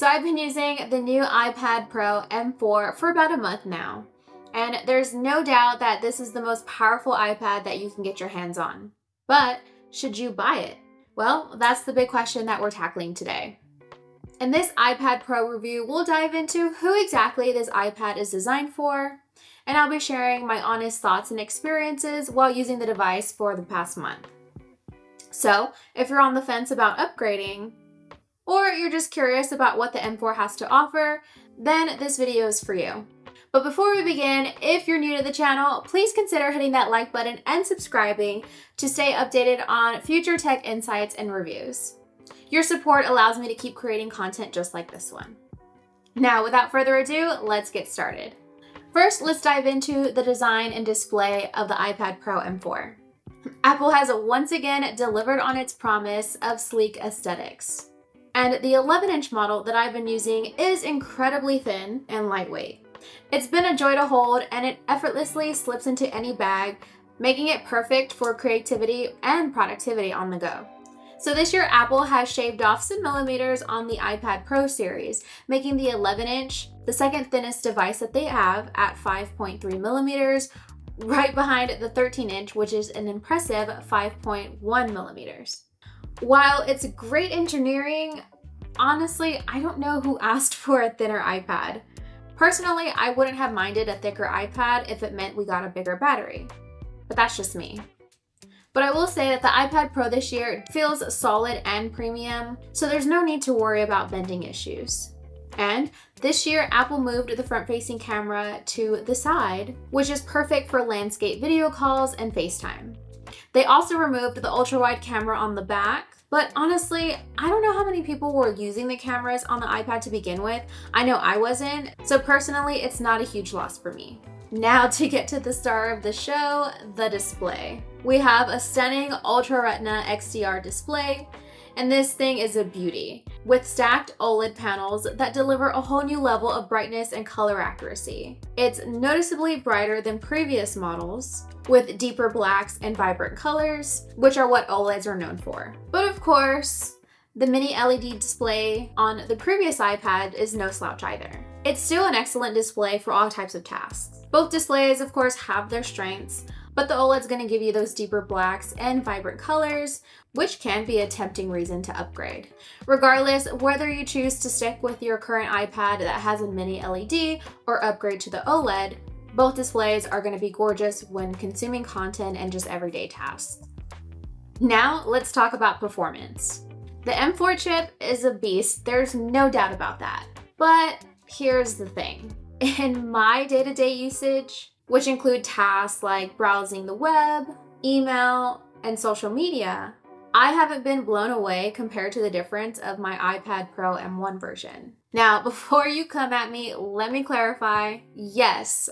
So I've been using the new iPad Pro M4 for about a month now, and there's no doubt that this is the most powerful iPad that you can get your hands on. But should you buy it? Well, that's the big question that we're tackling today. In this iPad Pro review, we'll dive into who exactly this iPad is designed for, and I'll be sharing my honest thoughts and experiences while using the device for the past month. So if you're on the fence about upgrading, or you're just curious about what the M4 has to offer, then this video is for you. But before we begin, if you're new to the channel, please consider hitting that like button and subscribing to stay updated on future tech insights and reviews. Your support allows me to keep creating content just like this one. Now, without further ado, let's get started. First, let's dive into the design and display of the iPad Pro M4. Apple has once again delivered on its promise of sleek aesthetics. And the 11-inch model that I've been using is incredibly thin and lightweight. It's been a joy to hold, and it effortlessly slips into any bag, making it perfect for creativity and productivity on the go. So this year, Apple has shaved off some millimeters on the iPad Pro series, making the 11-inch the second thinnest device that they have at 5.3 millimeters, right behind the 13-inch, which is an impressive 5.1 millimeters. While it's great engineering, honestly, I don't know who asked for a thinner iPad. Personally, I wouldn't have minded a thicker iPad if it meant we got a bigger battery, but that's just me. But I will say that the iPad Pro this year feels solid and premium, so there's no need to worry about bending issues. And this year, Apple moved the front-facing camera to the side, which is perfect for landscape video calls and FaceTime. They also removed the ultra-wide camera on the back, but honestly, I don't know how many people were using the cameras on the iPad to begin with. I know I wasn't, so personally, it's not a huge loss for me. Now to get to the star of the show, the display. We have a stunning Ultra Retina XDR display, and this thing is a beauty, with stacked OLED panels that deliver a whole new level of brightness and color accuracy. It's noticeably brighter than previous models, with deeper blacks and vibrant colors, which are what OLEDs are known for. But of course, the mini LED display on the previous iPad is no slouch either. It's still an excellent display for all types of tasks. Both displays, of course, have their strengths, but the OLED's gonna give you those deeper blacks and vibrant colors, which can be a tempting reason to upgrade. Regardless, whether you choose to stick with your current iPad that has a mini LED or upgrade to the OLED, both displays are gonna be gorgeous when consuming content and just everyday tasks. Now, let's talk about performance. The M4 chip is a beast, there's no doubt about that. But here's the thing. In my day-to-day usage, which include tasks like browsing the web, email, and social media, I haven't been blown away compared to the difference of my iPad Pro M1 version. Now, before you come at me, let me clarify, yes,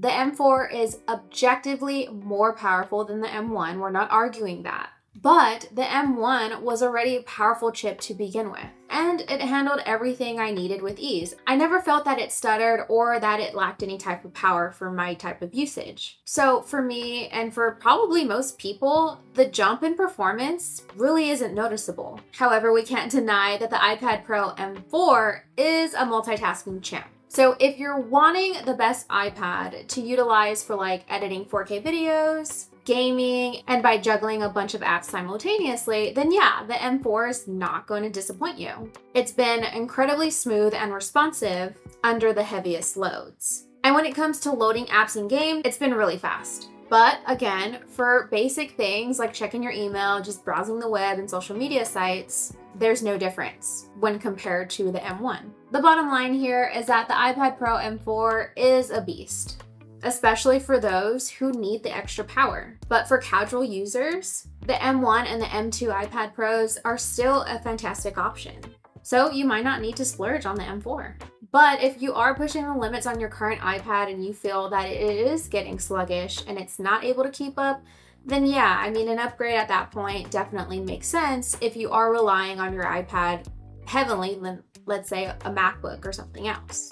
the M4 is objectively more powerful than the M1, we're not arguing that. But the M1 was already a powerful chip to begin with, and it handled everything I needed with ease. I never felt that it stuttered or that it lacked any type of power for my type of usage. So for me, and for probably most people, the jump in performance really isn't noticeable. However, we can't deny that the iPad Pro M4 is a multitasking champ. So if you're wanting the best iPad to utilize for like editing 4K videos, gaming, and by juggling a bunch of apps simultaneously, then yeah, the M4 is not going to disappoint you. It's been incredibly smooth and responsive under the heaviest loads. And when it comes to loading apps and games, it's been really fast. But again, for basic things like checking your email, just browsing the web and social media sites, there's no difference when compared to the M1. The bottom line here is that the iPad Pro M4 is a beast, especially for those who need the extra power. But for casual users, the M1 and the M2 iPad Pros are still a fantastic option. So you might not need to splurge on the M4. But if you are pushing the limits on your current iPad and you feel that it is getting sluggish and it's not able to keep up, then yeah, I mean, an upgrade at that point definitely makes sense if you are relying on your iPad heavily than, let's say, a MacBook or something else.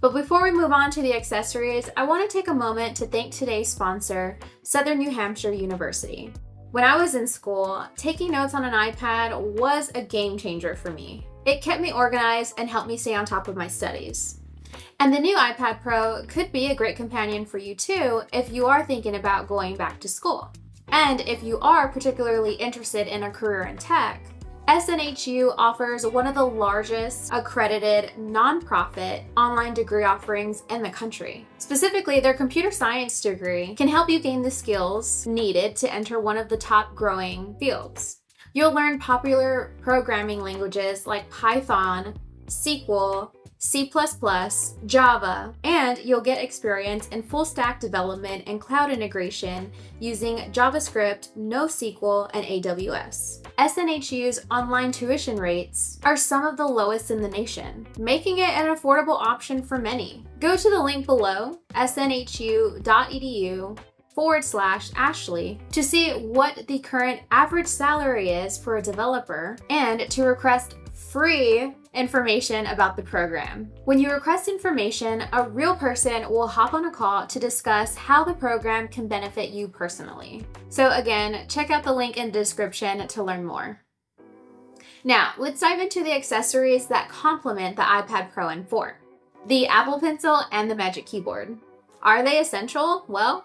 But before we move on to the accessories, I want to take a moment to thank today's sponsor, Southern New Hampshire University. When I was in school, taking notes on an iPad was a game changer for me. It kept me organized and helped me stay on top of my studies. And the new iPad Pro could be a great companion for you too if you are thinking about going back to school. And if you are particularly interested in a career in tech, SNHU offers one of the largest accredited nonprofit online degree offerings in the country. Specifically, their computer science degree can help you gain the skills needed to enter one of the top growing fields. You'll learn popular programming languages like Python, SQL, C++, Java, and you'll get experience in full stack development and cloud integration using JavaScript, NoSQL, and AWS. SNHU's online tuition rates are some of the lowest in the nation, making it an affordable option for many. Go to the link below, snhu.edu/Ashley, to see what the current average salary is for a developer and to request free information about the program. When you request information, a real person will hop on a call to discuss how the program can benefit you personally. So again, check out the link in the description to learn more. Now, let's dive into the accessories that complement the iPad Pro M4, the Apple Pencil and the Magic Keyboard. Are they essential? Well,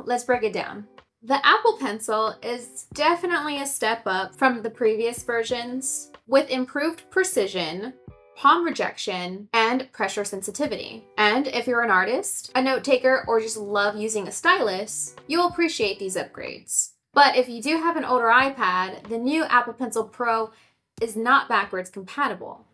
let's break it down. The Apple Pencil is definitely a step up from the previous versions, with improved precision, palm rejection, and pressure sensitivity. And if you're an artist, a note taker, or just love using a stylus, you'll appreciate these upgrades. But if you do have an older iPad, the new Apple Pencil Pro is not backwards compatible,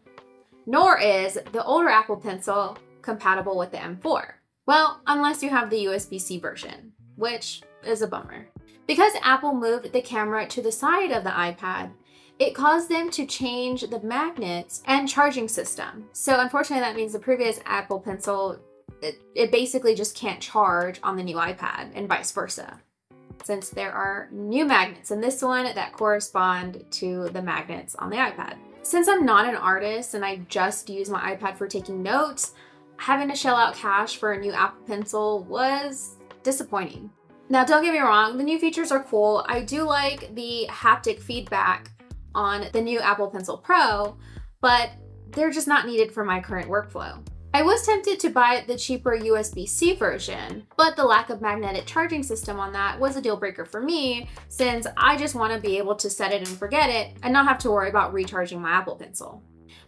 nor is the older Apple Pencil compatible with the M4. Well, unless you have the USB-C version, which is a bummer. Because Apple moved the camera to the side of the iPad, it caused them to change the magnets and charging system. So unfortunately, that means the previous Apple Pencil, it basically just can't charge on the new iPad and vice versa, since there are new magnets in this one that correspond to the magnets on the iPad. Since I'm not an artist and I just use my iPad for taking notes, having to shell out cash for a new Apple Pencil was disappointing. Now, don't get me wrong, the new features are cool. I do like the haptic feedback on the new Apple Pencil Pro, but they're just not needed for my current workflow. I was tempted to buy the cheaper USB-C version, but the lack of magnetic charging system on that was a deal breaker for me, since I just want to be able to set it and forget it and not have to worry about recharging my Apple Pencil.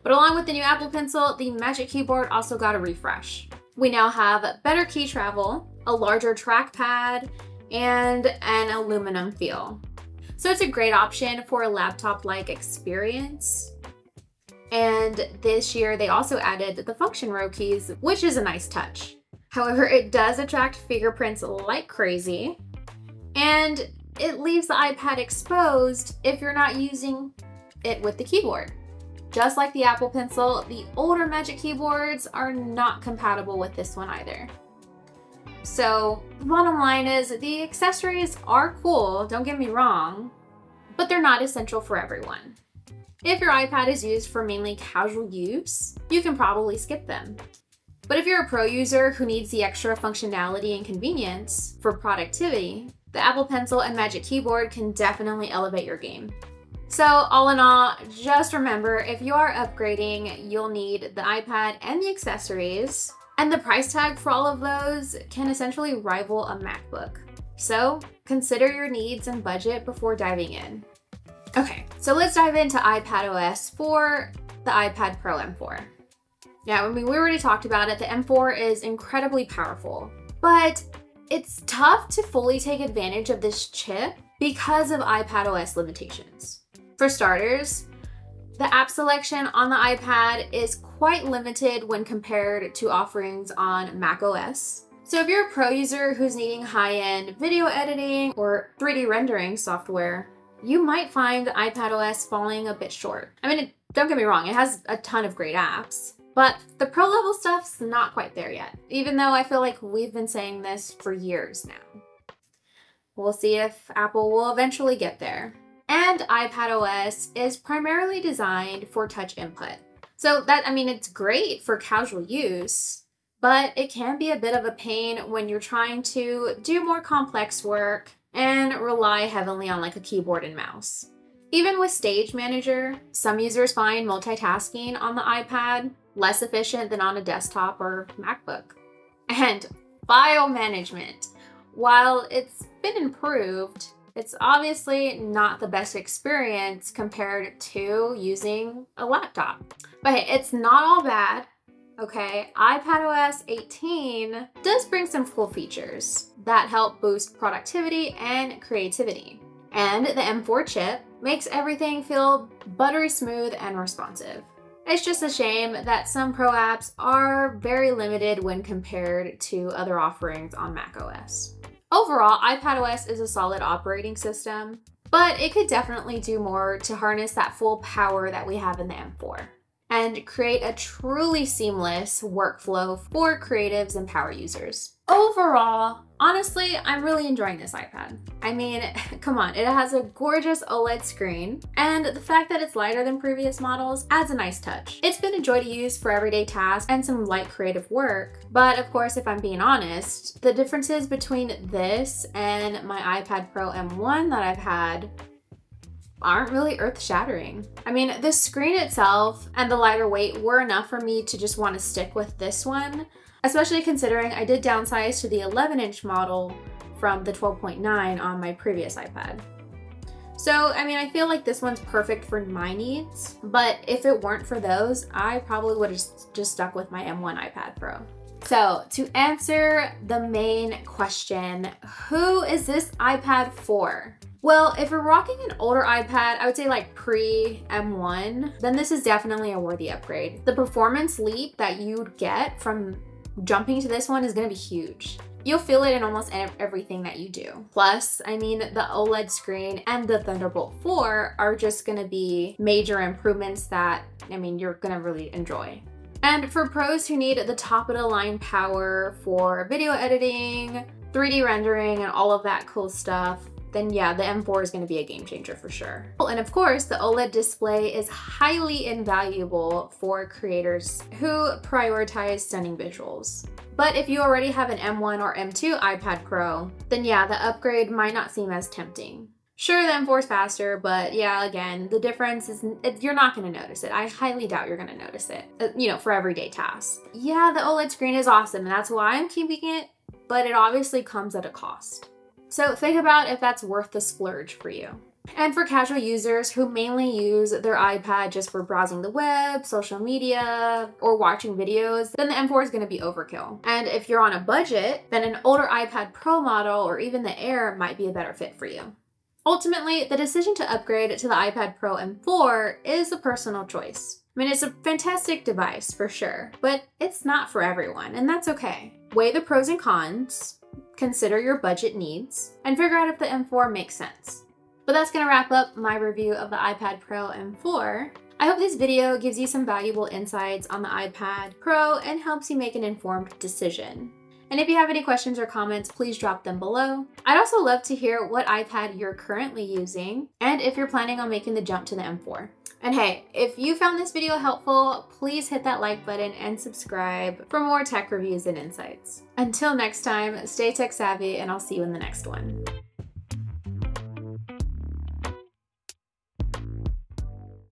But along with the new Apple Pencil, the Magic Keyboard also got a refresh. We now have better key travel, a larger trackpad, and an aluminum feel. So it's a great option for a laptop-like experience. And this year they also added the function row keys, which is a nice touch. However, it does attract fingerprints like crazy, and it leaves the iPad exposed if you're not using it with the keyboard. Just like the Apple Pencil, the older Magic Keyboards are not compatible with this one either. So the bottom line is the accessories are cool, don't get me wrong, but they're not essential for everyone. If your iPad is used for mainly casual use, you can probably skip them. But if you're a pro user who needs the extra functionality and convenience for productivity, the Apple Pencil and Magic Keyboard can definitely elevate your game. So all in all, just remember, if you are upgrading, you'll need the iPad and the accessories. And the price tag for all of those can essentially rival a MacBook. So consider your needs and budget before diving in. Okay, so let's dive into iPadOS for the iPad Pro M4. Yeah, I mean, we already talked about it. The M4 is incredibly powerful, but it's tough to fully take advantage of this chip because of iPadOS limitations. For starters, the app selection on the iPad is quite limited when compared to offerings on macOS. So if you're a pro user who's needing high-end video editing or 3D rendering software, you might find iPadOS falling a bit short. I mean, don't get me wrong, it has a ton of great apps, but the pro level stuff's not quite there yet, even though I feel like we've been saying this for years now. We'll see if Apple will eventually get there. And iPadOS is primarily designed for touch input. So that, I mean, it's great for casual use, but it can be a bit of a pain when you're trying to do more complex work and rely heavily on like a keyboard and mouse. Even with Stage Manager, some users find multitasking on the iPad less efficient than on a desktop or MacBook. And file management. While it's been improved, it's obviously not the best experience compared to using a laptop. But hey, it's not all bad, okay? iPadOS 18 does bring some cool features that help boost productivity and creativity. And the M4 chip makes everything feel buttery smooth and responsive. It's just a shame that some Pro apps are very limited when compared to other offerings on macOS. Overall, iPadOS is a solid operating system, but it could definitely do more to harness that full power that we have in the M4 and create a truly seamless workflow for creatives and power users. Overall, honestly, I'm really enjoying this iPad. I mean, come on, it has a gorgeous OLED screen, and the fact that it's lighter than previous models adds a nice touch. It's been a joy to use for everyday tasks and some light creative work, but of course, if I'm being honest, the differences between this and my iPad Pro M1 that I've had aren't really earth-shattering. I mean, the screen itself and the lighter weight were enough for me to just want to stick with this one, especially considering I did downsize to the 11-inch model from the 12.9 on my previous iPad. So, I mean, I feel like this one's perfect for my needs, but if it weren't for those, I probably would have just stuck with my M1 iPad Pro. So, to answer the main question, who is this iPad for? Well, if we're rocking an older iPad, I would say like pre-M1, then this is definitely a worthy upgrade. The performance leap that you'd get from jumping to this one is gonna be huge. You'll feel it in almost everything that you do. Plus, I mean, the OLED screen and the Thunderbolt 4 are just gonna be major improvements that, I mean, you're gonna really enjoy. And for pros who need the top of the line power for video editing, 3D rendering, and all of that cool stuff, then yeah, the M4 is gonna be a game changer for sure. And of course, the OLED display is highly invaluable for creators who prioritize stunning visuals. But if you already have an M1 or M2 iPad Pro, then yeah, the upgrade might not seem as tempting. Sure, the M4 is faster, but yeah, again, the difference is, you're not gonna notice it. I highly doubt you're gonna notice it, you know, for everyday tasks. Yeah, the OLED screen is awesome, and that's why I'm keeping it, but it obviously comes at a cost. So think about if that's worth the splurge for you. And for casual users who mainly use their iPad just for browsing the web, social media, or watching videos, then the M4 is gonna be overkill. And if you're on a budget, then an older iPad Pro model or even the Air might be a better fit for you. Ultimately, the decision to upgrade to the iPad Pro M4 is a personal choice. I mean, it's a fantastic device for sure, but it's not for everyone, and that's okay. Weigh the pros and cons, consider your budget needs, and figure out if the M4 makes sense. But that's gonna wrap up my review of the iPad Pro M4. I hope this video gives you some valuable insights on the iPad Pro and helps you make an informed decision. And if you have any questions or comments, please drop them below. I'd also love to hear what iPad you're currently using and if you're planning on making the jump to the M4. And hey, if you found this video helpful, please hit that like button and subscribe for more tech reviews and insights. Until next time, stay tech savvy, and I'll see you in the next one.